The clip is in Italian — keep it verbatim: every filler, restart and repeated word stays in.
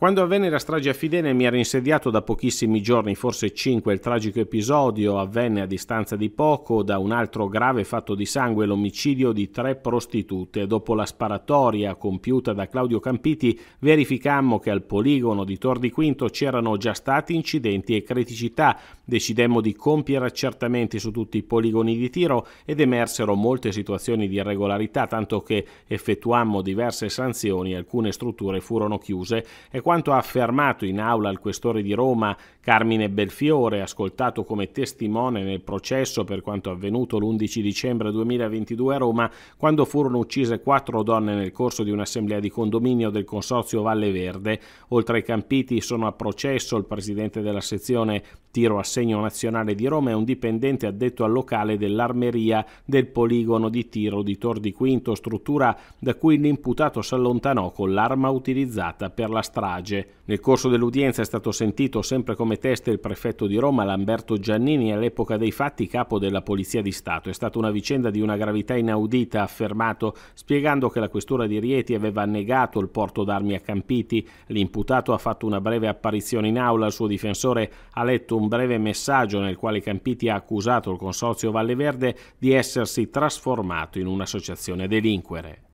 Quando avvenne la strage a Fidene mi ero insediato da pochissimi giorni, forse cinque. Il tragico episodio avvenne a distanza di poco da un altro grave fatto di sangue, l'omicidio di tre prostitute. Dopo la sparatoria compiuta da Claudio Campiti verificammo che al poligono di Tor di Quinto c'erano già stati incidenti e criticità. Decidemmo di compiere accertamenti su tutti i poligoni di tiro ed emersero molte situazioni di irregolarità, tanto che effettuammo diverse sanzioni e alcune strutture furono chiuse. E quanto ha affermato in aula il questore di Roma Carmine Belfiore, ascoltato come testimone nel processo per quanto avvenuto l'undici dicembre duemilaventidue a Roma, quando furono uccise quattro donne nel corso di un'assemblea di condominio del consorzio Valle Verde. Oltre ai Campiti sono a processo il presidente della sezione Tiro a Segno Nazionale di Roma e un dipendente addetto al locale dell'armeria del poligono di tiro di Tor di Quinto, struttura da cui l'imputato si allontanò con l'arma utilizzata per la strage. Nel corso dell'udienza è stato sentito sempre come testa il prefetto di Roma Lamberto Giannini, all'epoca dei fatti capo della Polizia di Stato. È stata una vicenda di una gravità inaudita, ha affermato, spiegando che la Questura di Rieti aveva negato il porto d'armi a Campiti. L'imputato ha fatto una breve apparizione in aula, il suo difensore ha letto un breve messaggio nel quale Campiti ha accusato il consorzio Valle Verde di essersi trasformato in un'associazione a delinquere.